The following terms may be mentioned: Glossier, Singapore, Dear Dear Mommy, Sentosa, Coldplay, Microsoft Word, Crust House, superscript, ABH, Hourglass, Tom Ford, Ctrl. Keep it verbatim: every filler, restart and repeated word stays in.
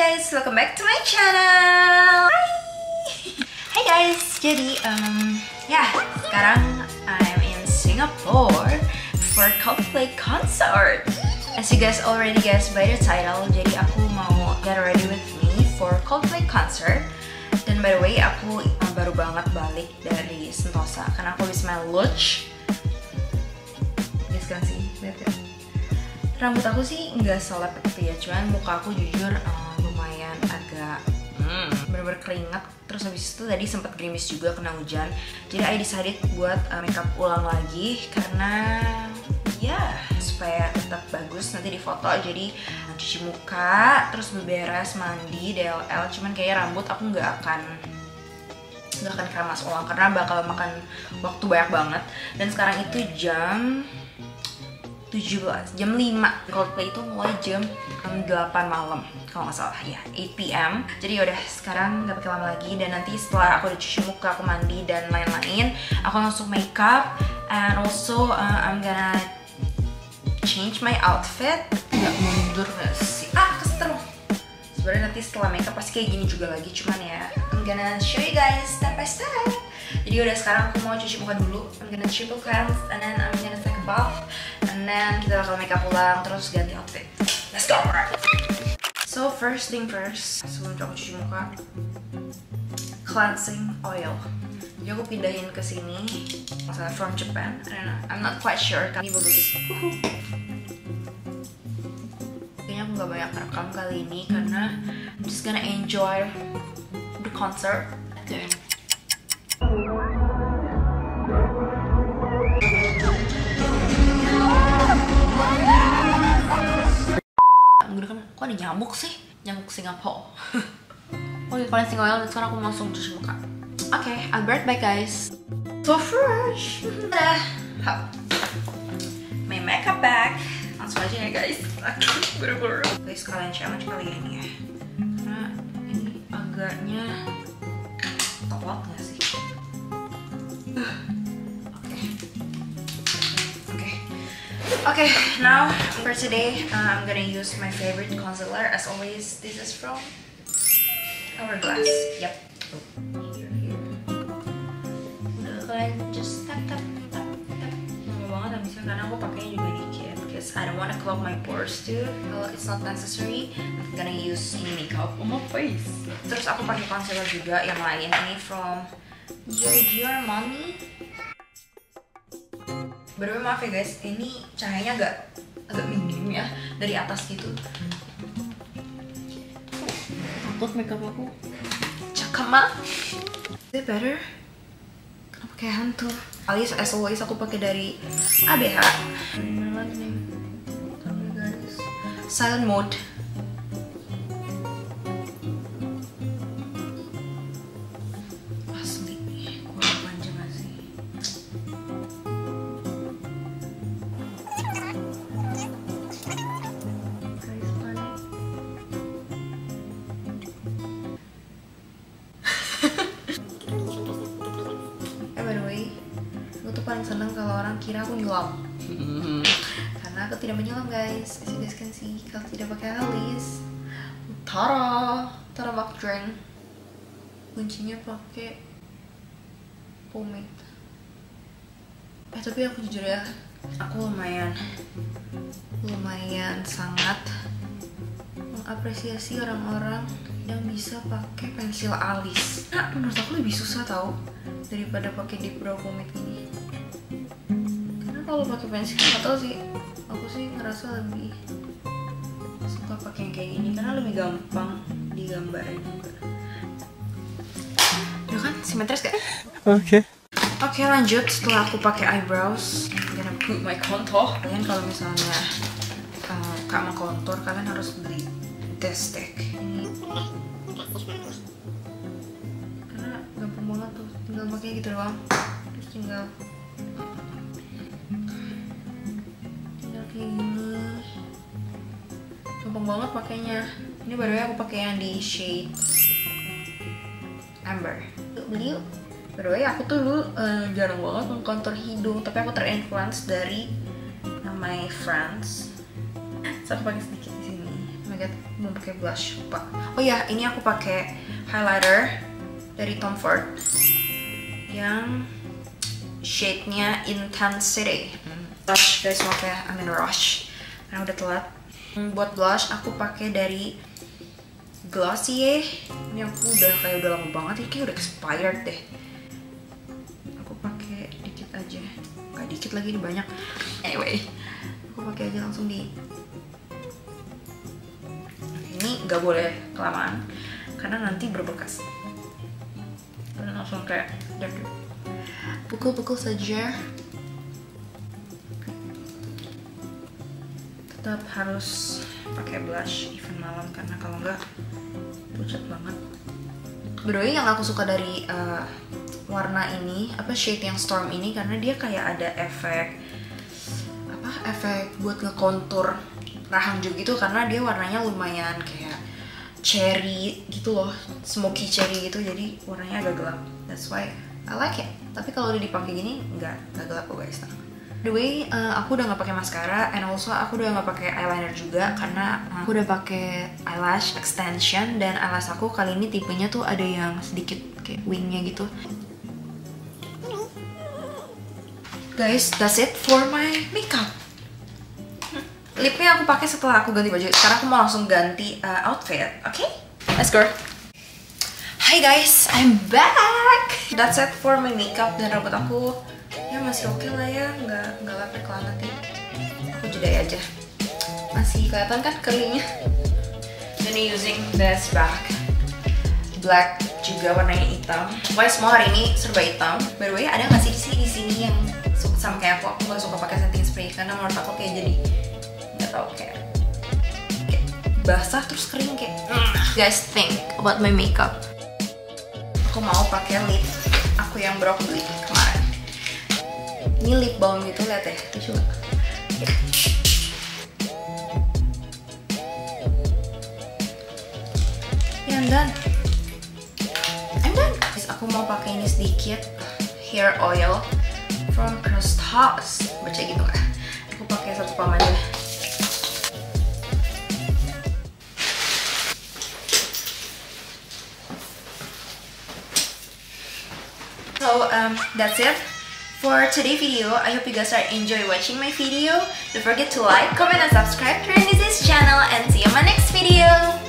guys, welcome back to my channel. Hi, hi guys. Jadi, um, ya yeah, sekarang I'm in Singapore for Coldplay concert. As you guys already guessed by the title, jadi aku mau get ready with me for Coldplay concert. Dan by the way, aku baru banget balik dari Sentosa karena aku habis main lunch. Guys kan sih, lihat ya. Rambut aku sih nggak selepet gitu ya, cuman muka aku jujur uh, lumayan agak hmm, bener-bener keringat. Terus habis itu tadi sempat gerimis juga kena hujan. Jadi I decided buat uh, makeup ulang lagi karena ya yeah, supaya tetap bagus nanti di foto. Jadi cuci muka, terus beberes, mandi, D L L. Cuman kayaknya rambut aku nggak akan nggak akan keramas ulang karena bakal makan waktu banyak banget. Dan sekarang itu jam tujuh belas, jam lima. Coldplay itu mulai jam delapan malam kalau nggak salah ya, eight p m Jadi yaudah, sekarang nggak pakai lama lagi. Dan nanti setelah aku udah cuci muka, aku mandi dan lain-lain, aku langsung makeup. And also uh, I'm gonna change my outfit. Nggak mundur nggak sih? Ah, kesetrum. Sebenarnya nanti setelah makeup pasti kayak gini juga lagi, cuman ya I'm gonna show you guys step by step. Jadi udah, sekarang aku mau cuci muka dulu. I'm gonna triple cleanse and then I'm gonna take a bath. And then kita bakal makeup ulang, terus ganti outfit. Let's go! So first thing first, sebelum aku cuci muka, cleansing oil. Jadi aku pindahin ke sini, masalah from Japan. I don't know, I'm not quite sure. Ini bagus. Kayaknya aku gak banyak rekam kali ini karena I'm just gonna enjoy the concert. Okay. Kok ada nyamuk sih? Nyamuk Singapura. Oke, cleansing oil, dan sekarang aku langsung cuci muka. Oke, okay, I'll be right back guys. So fresh. Dah, hap. My makeup bag. Langsung aja ya guys. Buru-buru. Guys, kalian challenge kali ini ya. Karena ini agaknya telat nggak sih? Oke, okay. oke, okay. okay, now for today, uh, I'm gonna use my favorite concealer. As always, this is from Hourglass. Yep. Here, here. Udah, kalian just tap tap tap tap. Lama banget habisnya karena aku pakainya juga dikit. Because I don't wanna clog my pores too. Well, it's not necessary. I'm gonna use ini makeup on my face. Terus aku pakai concealer juga yang lain. Ini from Dear Dear Mommy. Bener-bener maaf ya guys, ini cahayanya agak agak minim ya dari atas gitu. Takut makeup aku cakep. Is it better? Kenapa kayak hantu? Alis as always aku pakai dari A B H. Mana lagi nih? Tunggu guys. Silent mode. Seneng kalau orang kira aku nyulam karena aku tidak menyulam guys. As you guys can see, kalau tidak pakai alis, tara tara bak drink. Kuncinya pakai pomade. Eh tapi aku jujur ya, aku lumayan lumayan sangat mengapresiasi orang-orang yang bisa pakai pensil alis. Nah, menurut aku lebih susah tau daripada pakai deep brow pomade ini. Kalau pakai pensil nggak tahu sih, aku sih ngerasa lebih suka pakai yang kayak gini karena lebih gampang digambarin juga. Udah kan simetris gak? Oke. Okay. Oke okay, lanjut, setelah aku pakai eyebrows, I'm gonna put my contour. Kalian kalau misalnya uh, kak mau contour, kalian harus beli test stick. Ini karena gampang banget tuh, tinggal pakai gitu doang, terus tinggal ini gampang banget pakainya. Ini baru aku pakai yang di shade Amber. Beli yuk. By the way, aku tuh dulu uh, jarang banget mengkontur hidung, tapi aku terinfluence dari uh, my friends. Saya pakai sedikit di sini. Oh my god, belum pakai blush, lupa. Oh ya, ini aku pakai highlighter dari Tom Ford yang shade-nya Intensity. Blush guys, maaf ya, I'm in a rush karena udah telat. Buat blush aku pakai dari Glossier. Ini aku udah kayak udah lama banget, ini kayak udah expired deh. Aku pakai dikit aja, nggak dikit lagi, ini banyak. Anyway, aku pakai aja langsung di. Ini nggak boleh kelamaan karena nanti berbekas. Karena langsung kayak pukul-pukul saja. Tetap harus pakai blush even malam karena kalau enggak pucat banget. Bedanya yang aku suka dari uh, warna ini, apa shade yang storm ini, karena dia kayak ada efek apa efek buat ngekontur rahang juga gitu, karena dia warnanya lumayan kayak cherry gitu loh, smoky cherry gitu, jadi warnanya agak gelap. That's why I like it. Tapi kalau udah dipakai gini enggak, enggak gelap kok guys. By the way, uh, aku udah nggak pakai maskara, and also aku udah nggak pakai eyeliner juga karena aku udah pakai eyelash extension, dan eyelash aku kali ini tipenya tuh ada yang sedikit kayak wingnya gitu. Guys, that's it for my makeup. Lipnya aku pakai setelah aku ganti baju. Sekarang aku mau langsung ganti uh, outfit, oke? Okay? Let's go. Hi guys, I'm back. That's it for my makeup, dan rambut aku ya masih oke okay lah ya, nggak nggak lapek banget ya. Aku jedai aja, masih kelihatan kan curlingnya. Ini using this bag black juga warnanya hitam. Why semua hari ini serba hitam. By the way, ada nggak sih di sini yang suka sama kayak aku? Aku nggak suka pakai setting spray karena menurut aku kayak jadi nggak tahu kayak, kayak basah terus kering kayak. You guys think about my makeup. Aku mau pakai lip aku yang broccoli kemarin. Ini lip balm gitu, lihat ya, aku coba. Yeah, I'm done. I'm done. Aku mau pakai ini sedikit hair oil from Crust House. Baca gitu kan? Aku pakai satu pom aja. So um, that's it for today's video. I hope you guys are enjoy watching my video. Don't forget to like, comment, and subscribe to Renese's channel, and see you in my next video.